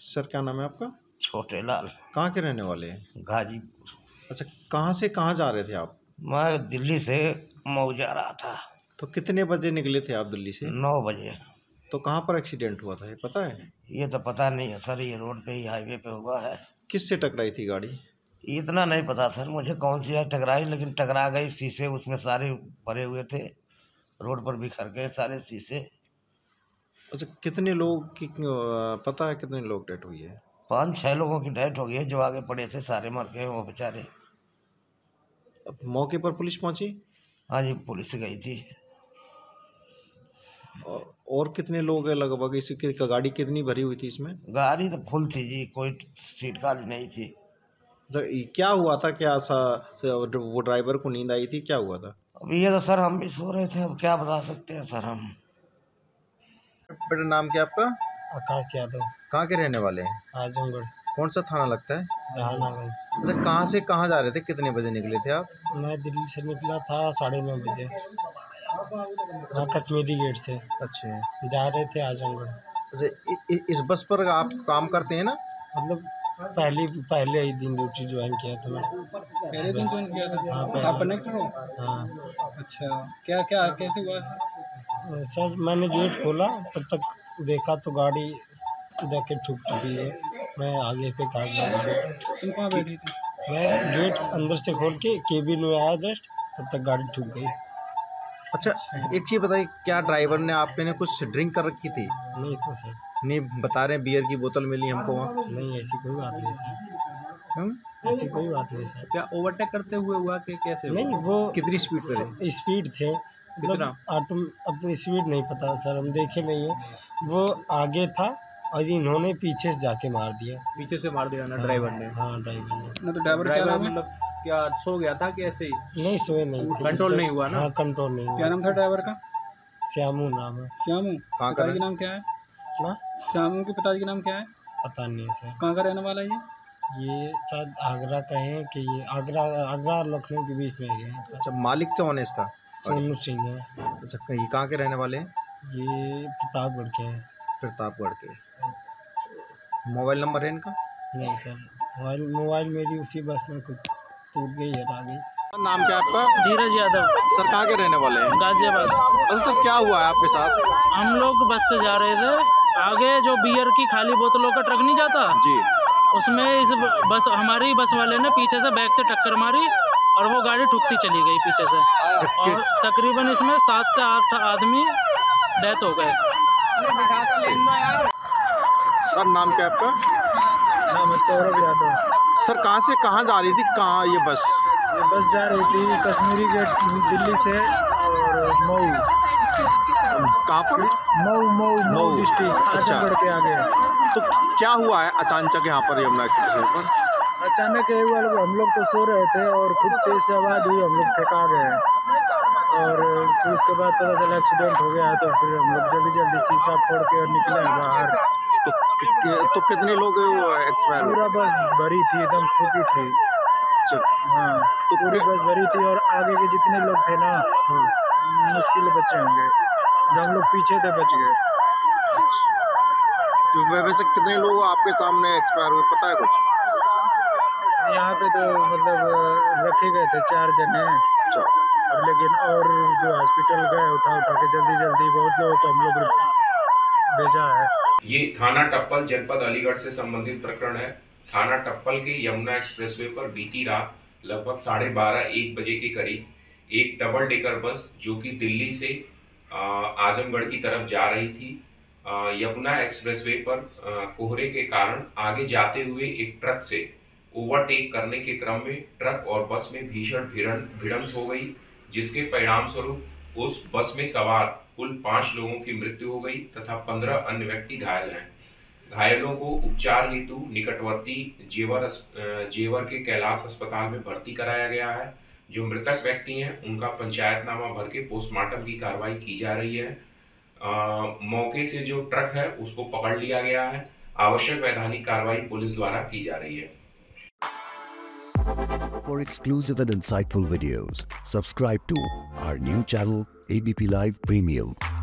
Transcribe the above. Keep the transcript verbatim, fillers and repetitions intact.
Sir क्या नाम है आपका? छोटे लाल। कहाँ के रहने वाले हैं? गाजीपुर। अच्छा, कहाँ से कहाँ जा रहे थे आप? मैं दिल्ली से मऊ जा रहा था। तो कितने बजे निकले थे आप दिल्ली से? नौ बजे। तो कहाँ पर एक्सीडेंट हुआ था, ये पता है? ये तो पता नहीं है सर, ये रोड पे ही हाईवे पे हुआ है। किससे टकराई थी गाड़ी? इतना नहीं पता सर मुझे, कौन सी है टकराई, लेकिन टकरा गई। शीशे उसमें सारे भरे हुए थे, रोड पर बिखर गए सारे शीशे। अच्छा, कितने लोग की पता है, कितने लोग डेथ हुई है? पाँच छः लोगों की डेथ हो गई है, जो आगे पड़े थे सारे मर गए वो बेचारे। अब मौके पर पुलिस पहुंची? हाँ जी, पुलिस गई थी। और, और कितने लोग हैं लगभग? इसकी गाड़ी कितनी भरी हुई थी इसमें? गाड़ी तो फुल थी जी, कोई सीट खाली नहीं थी। अच्छा, क्या हुआ था, क्या सा वो ड्राइवर को नींद आई थी, क्या हुआ था? अब ये तो सर हम भी सो रहे थे, अब क्या बता सकते हैं सर हम। बेटा नाम क्या आपका? आकाश यादव। कहाँ के रहने वाले हैं? आजमगढ़। कौन सा थाना लगता है? अच्छा, कहाँ से कहाँ जा रहे थे, कितने बजे निकले थे आप? मैं दिल्ली से निकला था साढ़े नौ बजे कश्मीरी गेट से। अच्छा, जा रहे थे आजमगढ़। अच्छा, इस बस पर आप काम करते हैं ना? मतलब पहले पहले ही दिन ड्यूटी ज्वाइन किया था मैं। पहले दिन ज्वाइन किया था? हाँ, आप कनेक्टर हो? हाँ। अच्छा, क्या क्या कैसे हुआ सर? सर मैंने गेट खोला, तब तक देखा तो गाड़ी जाके ठुक चुकी है। मैं आगे पे काट लगा, कहाँ बैठी थी? मैं गेट अंदर से खोल के केबिन में आया जस्ट, तब तक गाड़ी ठुक गई। अच्छा, एक चीज़ बताइए, क्या ड्राइवर ने आप पे ने कुछ ड्रिंक कर रखी थी? नहीं तो सर। नहीं बता रहे हैं बियर की बोतल मिली हमको वहाँ? नहीं, ऐसी कोई बात नहीं सर। हम ऐसी कोई बात नहीं सर। क्या ओवरटेक करते हुए हुआ कि कैसे? नहीं, वो कितनी स्पीड पर स्पीड थे कितना ऑटो, अपनी स्पीड नहीं पता सर, हम देखे नहीं है। वो आगे था और इन्होंने पीछे से जाके मार दिया। पीछे से मार दिया ना ड्राइवर ने? हाँ, ड्राइवर ने। ना तो ड्राइवर क्या मतलब क्या सो गया था कि ऐसे ही? नहीं, सोए नहीं, कंट्रोल नहीं हुआ ना। हाँ, कंट्रोल नहीं हुआ। क्या नाम था ड्राइवर का? श्यामू नाम है। श्यामू कहाँ का? नाम क्या है ना? श्यामू के पिताजी का नाम क्या है? पता नहीं सर। कहाँ का रहने वाला है ये? ये शायद आगरा का है कि ये आगरा आगरा और लखनऊ के बीच में है। अच्छा, मालिक कौन है इसका? सोनू सिंह है। अच्छा, ये कहाँ के रहने वाले हैं? ये प्रतापगढ़ के हैं। प्रतापगढ़ के। मोबाइल नंबर है इनका? नहीं सर, मोबाइल मोबाइल मेरी उसी बस में कुछ टूट गई है, आ गई। नाम क्या आपका? धीरज यादव। सर कहाँ के रहने वाले हैं? गाजियाबाद। अच्छा सर, क्या हुआ है आपके साथ? हम लोग बस से जा रहे थे, आगे जो बियर की खाली बोतलों का ट्रक नहीं जाता जी, उसमें इस बस हमारी बस वाले ने पीछे से बैक से टक्कर मारी और वो गाड़ी ठुकती चली गई पीछे से, और तकरीबन इसमें सात से आठ आदमी डेथ हो गए। सर नाम क्या आपका? नाम है सौरभ यादव। सर कहाँ से कहाँ जा रही थी, कहाँ ये बस? ये बस जा रही थी कश्मीरी गेट दिल्ली से और मऊ। कहाँ पर? मऊ मऊ मऊ डिस्ट्रिक्ट। अच्छा, बढ़ के आगे। तो क्या हुआ है अचानक यहाँ पर यमुना एक्सप्रेसवे पर? अचानक यही हुआ, लोग हम लोग तो सो रहे थे और खूब तेज से आवाज़ हुई, हम लोग फेंका गए और फिर उसके बाद पता चला एक्सीडेंट हो गया है, तो फिर हम लोग जल्दी जल्दी शीशा फोड़ के निकले बाहर। तो, तो कितने लोग? पूरा बस भरी थी, एकदम ठुकी थी। हाँ, तो पूरी बस भरी थी और आगे के जितने लोग थे ना, मुश्किल बचे होंगे, जो हम लोग पीछे थे बच गए। तो वैसे कितने लोग आपके सामने एक्सपायर हुए, पता है कुछ? यहाँ पे तो मतलब रखे गए थे चार जने, और लेकिन और जो हॉस्पिटल गए उठा उठा के जल्दी जल्दी बहुत लोगों को हम लोग भेजा है। ये थाना टप्पल जनपद अलीगढ़ से संबंधित प्रकरण है। थाना टप्पल के यमुना एक्सप्रेसवे पर बीती रात लगभग साढ़े बारह एक बजे के करीब एक डबल डेकर बस, जो कि दिल्ली से आजमगढ़ की तरफ जा रही थी, यमुना एक्सप्रेसवे पर कोहरे के कारण आगे जाते हुए एक ट्रक से ओवरटेक करने के क्रम में ट्रक और बस में भीषण भिड़ंत हो गई, जिसके परिणाम स्वरूप उस बस में सवार कुल पाँच लोगों की मृत्यु हो गई तथा पंद्रह अन्य व्यक्ति घायल हैं। घायलों को उपचार हेतु निकटवर्ती जेवर जेवर के कैलाश अस्पताल में भर्ती कराया गया है। जो मृतक व्यक्ति हैं उनका पंचायतनामा भर के पोस्टमार्टम की कार्रवाई की जा रही है। आ, मौके से जो ट्रक है उसको पकड़ लिया गया है। आवश्यक वैधानिक कार्रवाई पुलिस द्वारा की जा रही है। For exclusive and insightful videos, subscribe to our new channel A B P Live Premium.